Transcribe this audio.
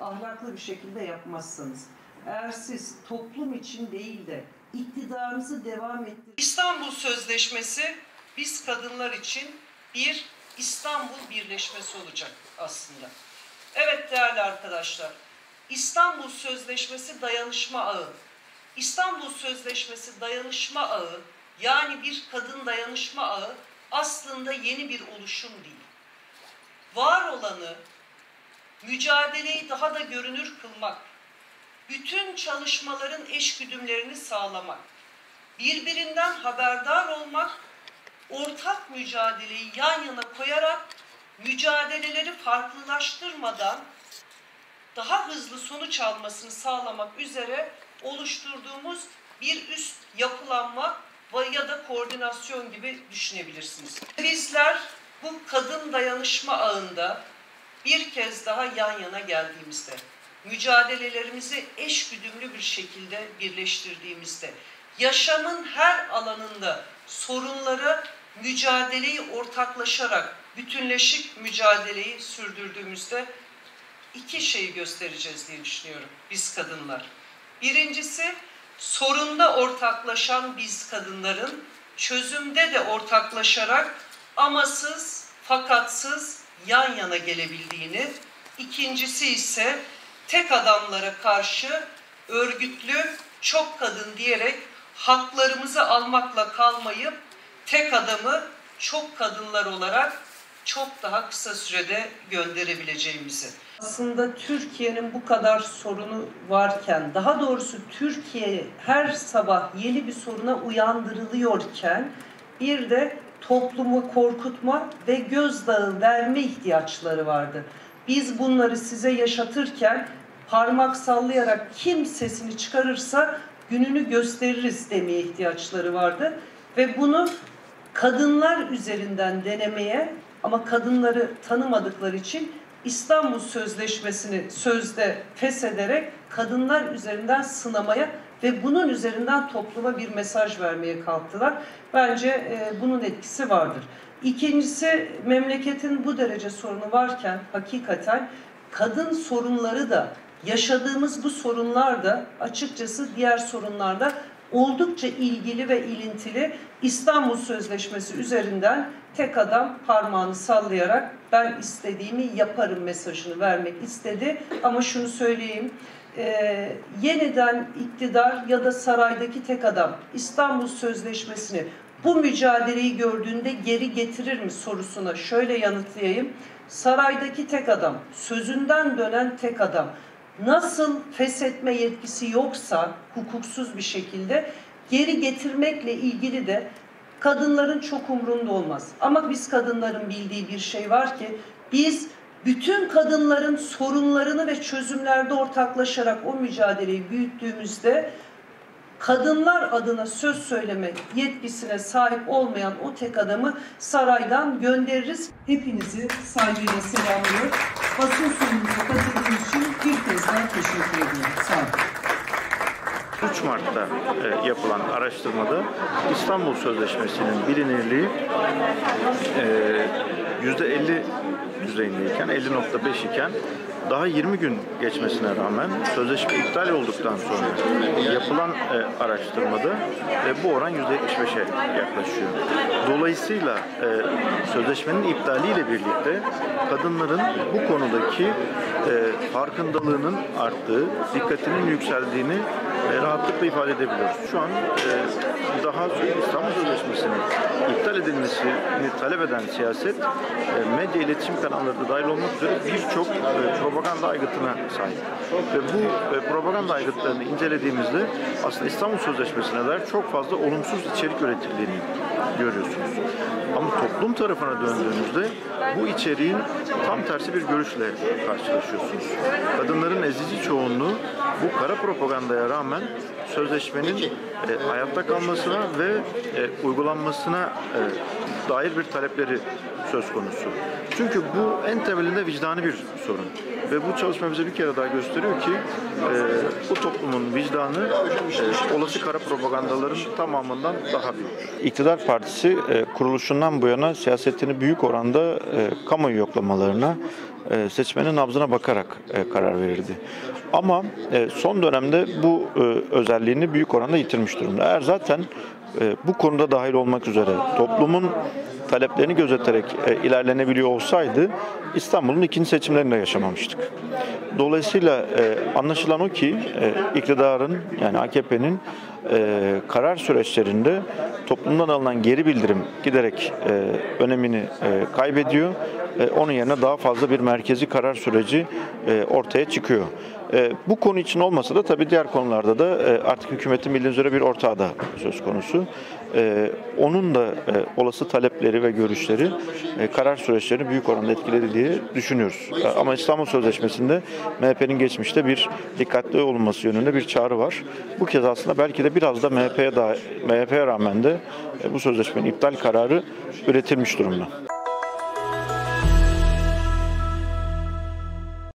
ahlaklı bir şekilde yapmazsınız. Eğer siz toplum için değil de iktidarınızı devam ettirin. İstanbul Sözleşmesi biz kadınlar için bir İstanbul birleşmesi olacak aslında. Evet değerli arkadaşlar, İstanbul Sözleşmesi dayanışma ağı. İstanbul Sözleşmesi dayanışma ağı, yani bir kadın dayanışma ağı aslında yeni bir oluşum değil. Var olanı, mücadeleyi daha da görünür kılmak, bütün çalışmaların eş güdümlerini sağlamak, birbirinden haberdar olmak, ortak mücadeleyi yan yana koyarak mücadeleleri farklılaştırmadan daha hızlı sonuç almasını sağlamak üzere oluşturduğumuz bir üst yapılanma ya da koordinasyon gibi düşünebilirsiniz. Bizler bu kadın dayanışma ağında bir kez daha yan yana geldiğimizde, mücadelelerimizi eşgüdümlü bir şekilde birleştirdiğimizde, yaşamın her alanında sorunları, mücadeleyi ortaklaşarak, bütünleşik mücadeleyi sürdürdüğümüzde iki şeyi göstereceğiz diye düşünüyorum biz kadınlar. Birincisi, sorunda ortaklaşan biz kadınların çözümde de ortaklaşarak amasız, fakatsız yan yana gelebildiğini, ikincisi ise tek adamlara karşı örgütlü çok kadın diyerek haklarımızı almakla kalmayıp tek adamı çok kadınlar olarak çok daha kısa sürede gönderebileceğimizi. Aslında Türkiye'nin bu kadar sorunu varken, daha doğrusu Türkiye her sabah yeni bir soruna uyandırılıyorken bir de toplumu korkutma ve gözdağı verme ihtiyaçları vardı. Biz bunları size yaşatırken parmak sallayarak kim sesini çıkarırsa gününü gösteririz demeye ihtiyaçları vardı. Ve bunu kadınlar üzerinden denemeye, ama kadınları tanımadıkları için İstanbul Sözleşmesi'ni sözde feshederek kadınlar üzerinden sınamaya ve bunun üzerinden topluma bir mesaj vermeye kalktılar. Bence bunun etkisi vardır. İkincisi, memleketin bu derece sorunu varken hakikaten kadın sorunları da, yaşadığımız bu sorunlar da açıkçası diğer sorunlarda oldukça ilgili ve ilintili. İstanbul Sözleşmesi üzerinden tek adam parmağını sallayarak ben istediğimi yaparım mesajını vermek istedi. Ama şunu söyleyeyim, yeniden iktidar ya da saraydaki tek adam İstanbul Sözleşmesi'ni, bu mücadeleyi gördüğünde geri getirir mi sorusuna şöyle yanıtlayayım. Saraydaki tek adam, sözünden dönen tek adam nasıl feshetme yetkisi yoksa hukuksuz bir şekilde, geri getirmekle ilgili de kadınların çok umrunda olmaz. Ama biz kadınların bildiği bir şey var ki, biz bütün kadınların sorunlarını ve çözümlerde ortaklaşarak o mücadeleyi büyüttüğümüzde kadınlar adına söz söyleme yetkisine sahip olmayan o tek adamı saraydan göndeririz. Hepinizi saygıyla selamlıyorum. Basın sunumuza katıldığınız için bir kez daha teşekkür ediyorum. Sağ olun. 3 Mart'ta yapılan araştırmada İstanbul Sözleşmesi'nin bilinirliği %50 düzeyindeyken, 50.5 iken, daha 20 gün geçmesine rağmen sözleşme iptal olduktan sonra yapılan araştırmada bu oran %75'e yaklaşıyor. Dolayısıyla sözleşmenin iptaliyle birlikte kadınların bu konudaki farkındalığının arttığı, dikkatinin yükseldiğini rahatlıkla ifade edebiliyoruz. Şu an daha İstanbul Sözleşmesi'nin iptal edilmesini talep eden siyaset, medya iletişim kanalları da dahil olmak üzere birçok propaganda aygıtına sahip. Ve bu propaganda aygıtlarını incelediğimizde aslında İstanbul Sözleşmesi'ne dair çok fazla olumsuz içerik üretildiğini görüyorsunuz. Ama toplum tarafına döndüğünüzde bu içeriğin tam tersi bir görüşle karşılaşıyorsunuz. Kadınların ezici çoğunluğu bu kara propagandaya rağmen sözleşmenin hayatta kalmasına ve uygulanmasına dair bir talepleri söz konusu. Çünkü bu en temelinde vicdani bir sorun. Ve bu çalışma bize bir kere daha gösteriyor ki bu toplumun vicdanı olası kara propagandaların tamamından daha büyük. İktidar Partisi kuruluşundan bu yana siyasetini büyük oranda kamuoyu yoklamalarına seçmenin nabzına bakarak karar verirdi. Ama son dönemde bu özelliğini büyük oranda yitirmiş durumda. Eğer zaten bu konuda dahil olmak üzere toplumun taleplerini gözeterek ilerlenebiliyor olsaydı İstanbul'un ikinci seçimlerinde yaşamamıştık. Dolayısıyla anlaşılan o ki iktidarın, yani AKP'nin karar süreçlerinde toplumdan alınan geri bildirim giderek önemini kaybediyor. Onun yerine daha fazla bir merkezi karar süreci ortaya çıkıyor. Bu konu için olmasa da tabii diğer konularda da artık hükümetin bildiğiniz üzere bir ortağı da söz konusu. Onun da olası talepleri ve görüşleri karar süreçlerini büyük oranda etkiledi diye düşünüyoruz. Ama İstanbul Sözleşmesi'nde MHP'nin geçmişte bir dikkatli olunması yönünde bir çağrı var. Bu kez aslında belki de biraz da MHP'ye rağmen de bu sözleşmenin iptal kararı üretilmiş durumda.